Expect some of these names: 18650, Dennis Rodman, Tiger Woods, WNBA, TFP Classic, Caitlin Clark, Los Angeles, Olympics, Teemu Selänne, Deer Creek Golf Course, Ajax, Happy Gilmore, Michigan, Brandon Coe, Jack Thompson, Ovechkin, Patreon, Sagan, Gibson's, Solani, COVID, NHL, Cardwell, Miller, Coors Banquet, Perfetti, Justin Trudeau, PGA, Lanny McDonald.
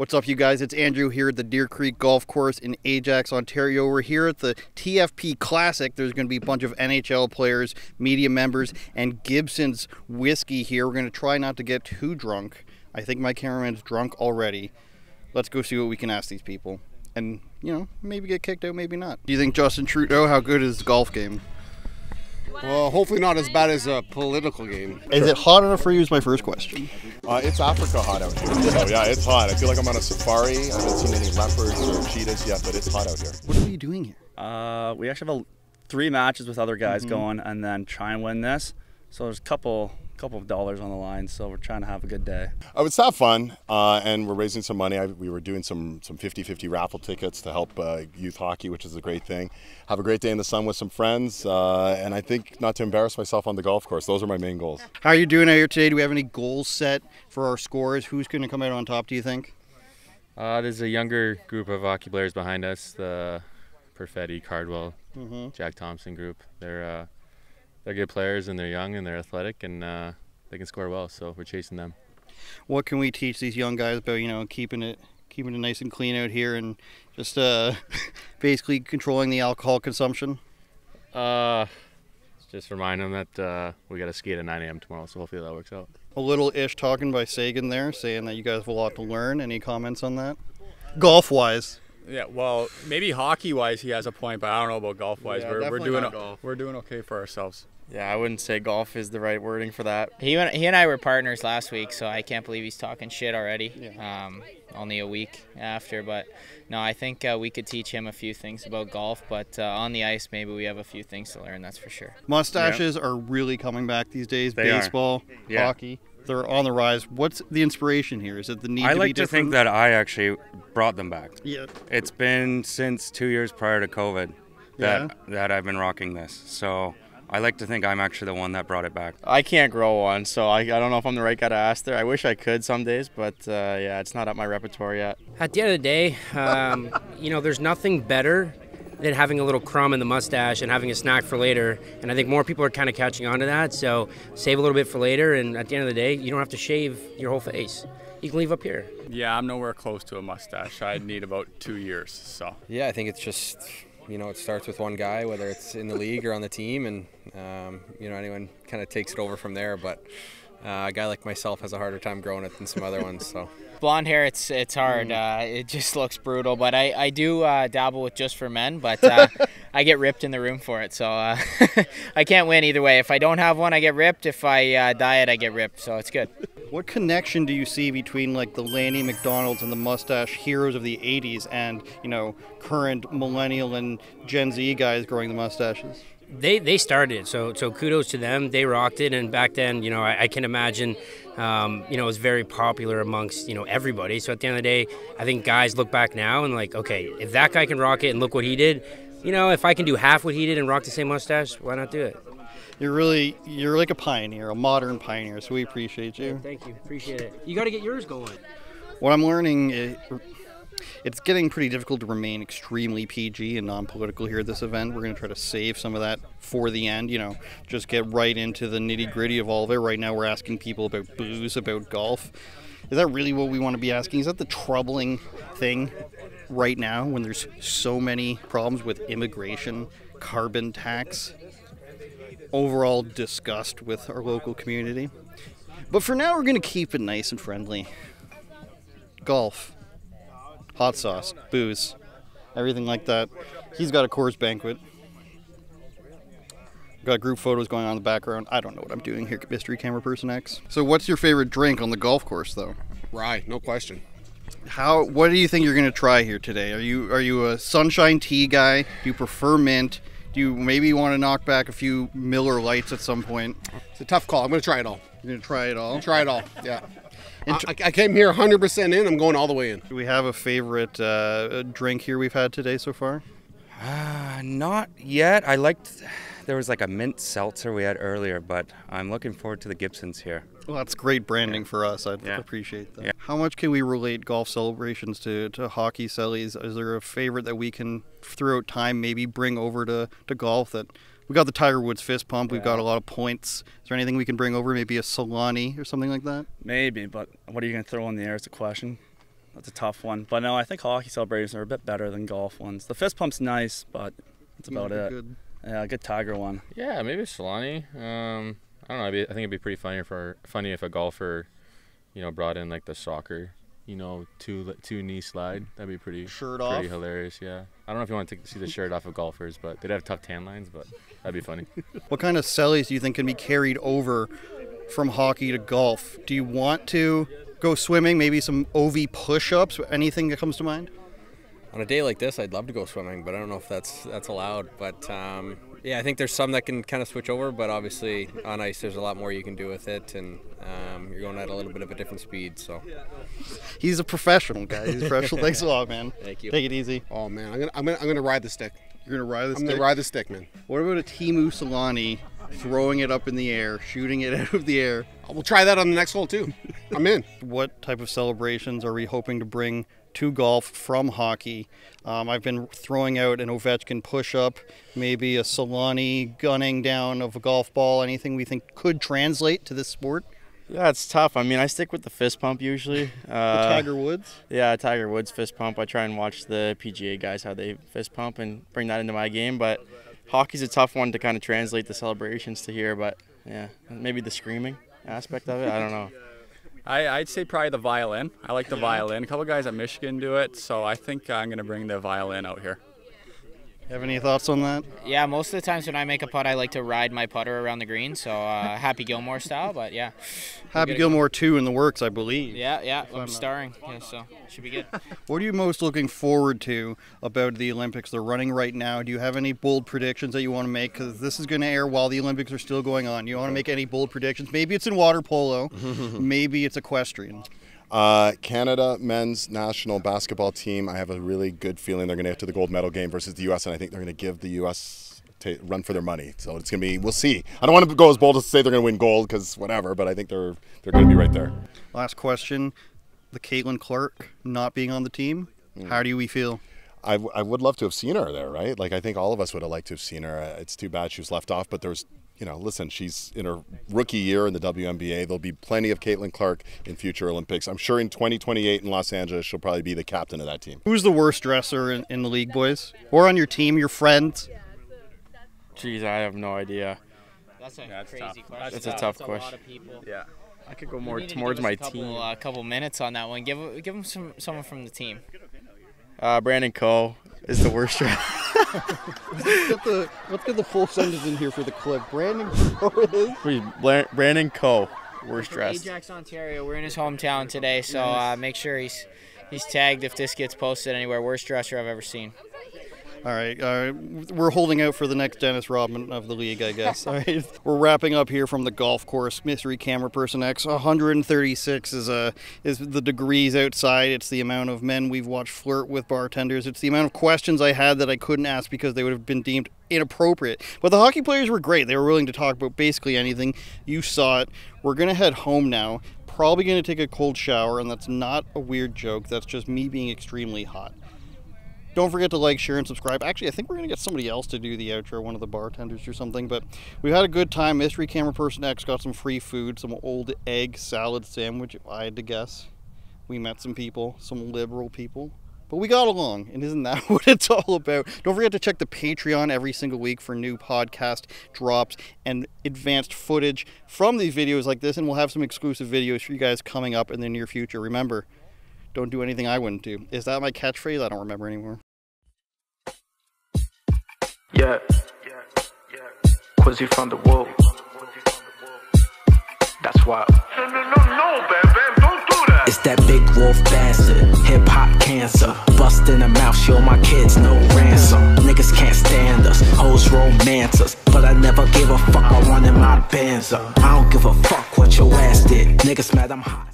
What's up, you guys? It's Andrew here at the Deer Creek Golf Course in Ajax, Ontario. We're here at the TFP Classic. There's going to be a bunch of NHL players, media members, and Gibson's whiskey here. We're going to try not to get too drunk. I think my cameraman's drunk already. Let's go see what we can ask these people. And, you know, maybe get kicked out, maybe not. Do you think Justin Trudeau, how good is his golf game? Well, hopefully not as bad as a political game. Is it hot enough for you is my first question. It's Africa hot out here. So, yeah, it's hot. I feel like I'm on a safari. I haven't seen any leopards or cheetahs yet, but it's hot out here. What are you doing here? We actually have three matches with other guys going and then try and win this. So there's a couple of dollars on the line, so we're trying to have a good day. Oh, it's that fun, and we're raising some money. We were doing some 50-50 raffle tickets to help youth hockey, which is a great thing. Have a great day in the sun with some friends, and I think not to embarrass myself on the golf course. Those are my main goals. How are you doing out here today? Do we have any goals set for our scores? Who's going to come out on top, do you think? There's a younger group of hockey players behind us, the Perfetti, Cardwell, Jack Thompson group. They're good players, and they're young, and they're athletic, and they can score well, so we're chasing them. What can we teach these young guys about, you know, keeping it nice and clean out here and just basically controlling the alcohol consumption? Just remind them that we got to skate at 9 a.m. tomorrow, so hopefully that works out. A little ish talking by Sagan there, saying that you guys have a lot to learn. Any comments on that? Golf-wise. Yeah, well, maybe hockey-wise he has a point, but I don't know about golf-wise. Yeah, we're doing okay for ourselves. Yeah, I wouldn't say golf is the right wording for that. He and I were partners last week, so I can't believe he's talking shit already. Yeah. Only a week after, but no, I think we could teach him a few things about golf, but on the ice maybe we have a few things to learn, that's for sure. Mustaches are really coming back these days. They baseball, hockey. They're on the rise. What's the inspiration here? Is it the need to be different? I like to think that I actually brought them back. Yeah. It's been since 2 years prior to COVID that I've been rocking this. So I like to think I'm actually the one that brought it back. I can't grow one, so I don't know if I'm the right guy to ask there. I wish I could some days, but yeah, it's not up my repertoire yet. At the end of the day, you know, there's nothing better than having a little crumb in the mustache and having a snack for later. And I think more people are kind of catching on to that, so save a little bit for later, and at the end of the day, you don't have to shave your whole face. You can leave up here. Yeah, I'm nowhere close to a mustache. I'd need about 2 years, so. Yeah, I think it's just, you know, it starts with one guy, whether it's in the league or on the team, and, you know, anyone kind of takes it over from there, but a guy like myself has a harder time growing it than some other ones, so. Blonde hair, it's hard. It just looks brutal, but I do dabble with Just for Men, but I get ripped in the room for it, so I can't win either way. If I don't have one, I get ripped. If I dye it, I get ripped, so it's good. What connection do you see between, like, the Lanny McDonalds and the mustache heroes of the 80s and, you know, current millennial and Gen Z guys growing the mustaches? They started it, so kudos to them. They rocked it, and back then, you know, I can imagine, you know, it was very popular amongst, you know, everybody. So at the end of the day, I think guys look back now and like, okay, if that guy can rock it and look what he did, you know, if I can do half what he did and rock the same mustache, why not do it? You're like a pioneer, a modern pioneer. So we appreciate you. Yeah, thank you, appreciate it. You got to get yours going. What I'm learning is, it's getting pretty difficult to remain extremely PG and non-political here at this event. We're going to try to save some of that for the end, you know, just get right into the nitty-gritty of all of it. Right now we're asking people about booze, about golf. Is that really what we want to be asking? Is that the troubling thing right now when there's so many problems with immigration, carbon tax, overall disgust with our local community? But for now we're going to keep it nice and friendly. Golf. Hot sauce, booze, everything like that. He's got a Coors Banquet. Got group photos going on in the background. I don't know what I'm doing here, mystery camera person X. So what's your favorite drink on the golf course, though? Rye, no question. How? What do you think you're going to try here today? Are you a sunshine tea guy? Do you prefer mint? Do you maybe want to knock back a few Miller Lights at some point? It's a tough call. I'm going to try it all. You're going to try it all? Try it all, yeah. I came here 100% in. I'm going all the way in. Do we have a favorite drink here we've had today so far? Not yet. I liked, there was like a mint seltzer we had earlier, but I'm looking forward to the Gibson's here. Well, that's great branding for us. I appreciate that. Yeah. How much can we relate golf celebrations to hockey cellies? Is there a favorite that we can, throughout time, maybe bring over to golf that... We got the Tiger Woods fist pump. We've got a lot of points. Is there anything we can bring over? Maybe a Solani or something like that? Maybe, but what are you going to throw in the air is the question. That's a tough one. But no, I think hockey celebrations are a bit better than golf ones. The fist pump's nice, but that's about it. Good. Yeah, a good Tiger one. Yeah, maybe Solani. I don't know. I think it'd be pretty funny if a golfer, you know, brought in like the soccer, you know, two knee slide. That'd be pretty hilarious. Yeah. I don't know if you want to see the shirt off of golfers, but they'd have tough tan lines. But that'd be funny. What kind of sellies do you think can be carried over from hockey to golf? Do you want to go swimming? Maybe some OV push-ups. Anything that comes to mind? On a day like this, I'd love to go swimming, but I don't know if that's allowed. But yeah, I think there's some that can kind of switch over, but obviously on ice there's a lot more you can do with it, and you're going at a little bit of a different speed. So he's a professional guy. He's a professional. Thanks a lot, man. Thank you. Take it easy. Oh man, I'm gonna ride the stick. You're gonna ride the stick. I'm gonna ride the stick, man. What about a Teemu Selänne throwing it up in the air, shooting it out of the air? We'll try that on the next hole too. I'm in. What type of celebrations are we hoping to bring to golf from hockey? I've been throwing out an Ovechkin push-up, maybe a Solani gunning down of a golf ball. Anything we think could translate to this sport? Yeah, it's tough. I mean, I stick with the fist pump usually. The Tiger Woods? Yeah, Tiger Woods fist pump. I try and watch the PGA guys how they fist pump and bring that into my game, but hockey's a tough one to kind of translate the celebrations to here, but yeah, maybe the screaming aspect of it, I don't know. I'd say probably the violin. I like the violin. A couple guys at Michigan do it, so I think I'm going to bring the violin out here. Have any thoughts on that? Yeah, most of the times when I make a putt, I like to ride my putter around the green, so Happy Gilmore style, but yeah. Happy Gilmore 2 in the works, I believe. Yeah, yeah, I'm starring, yeah, so should be good. What are you most looking forward to about the Olympics? They're running right now. Do you have any bold predictions that you want to make? Because this is going to air while the Olympics are still going on. You want to make any bold predictions? Maybe it's in water polo. Maybe it's equestrian. Canada men's national basketball team, I have a really good feeling they're going to get to the gold medal game versus the U.S., and I think they're going to give the U.S. a run for their money. So it's going to be, we'll see. I don't want to go as bold as to say they're going to win gold because whatever, but I think they're going to be right there. Last question, the Caitlin Clark not being on the team, how do we feel? I would love to have seen her there, right? Like I think all of us would have liked to have seen her. It's too bad she was left off, but there's, you know, listen, she's in her rookie year in the WNBA. There'll be plenty of Caitlin Clark in future Olympics. I'm sure in 2028 in Los Angeles, she'll probably be the captain of that team. Who's the worst dresser in the league, boys? Or on your team, your friends? Jeez, I have no idea. That's a crazy question. That's a tough question. Yeah. I could go more towards my team. A couple minutes on that one. Give them someone from the team. Brandon Coe is the worst dresser. Let's get the full sentence in here for the clip. Brandon Coe is? Brandon Coe, worst dressed. Ajax, Ontario. We're in his hometown today, so make sure he's tagged if this gets posted anywhere. Worst dresser I've ever seen. All right, we're holding out for the next Dennis Rodman of the league, I guess. All right, we're wrapping up here from the golf course. Mystery camera person X, 136 is the degrees outside. It's the amount of men we've watched flirt with bartenders. It's the amount of questions I had that I couldn't ask because they would have been deemed inappropriate. But the hockey players were great. They were willing to talk about basically anything. You saw it. We're going to head home now. Probably going to take a cold shower, and that's not a weird joke. That's just me being extremely hot. Don't forget to like, share, and subscribe. Actually, I think we're going to get somebody else to do the outro, one of the bartenders or something. But we've had a good time. Mystery Camera Person X got some free food, some old egg salad sandwich, if I had to guess. We met some people, some liberal people. But we got along, and isn't that what it's all about? Don't forget to check the Patreon every single week for new podcast drops and advanced footage from these videos like this. And we'll have some exclusive videos for you guys coming up in the near future. Remember, don't do anything I wouldn't do. Is that my catchphrase? I don't remember anymore. Yeah, Quizzy from the wolf. That's why. No, baby, don't do that. It's that big wolf bastard, hip hop cancer. Bust in the mouth, show my kids no ransom. Niggas can't stand us, hoes romancers. But I never give a fuck, I wanted my bands up. I don't give a fuck what your ass did. Niggas mad I'm hot.